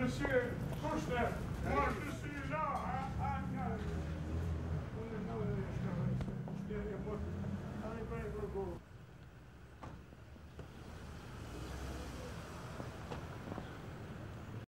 Monsieur, touche-le.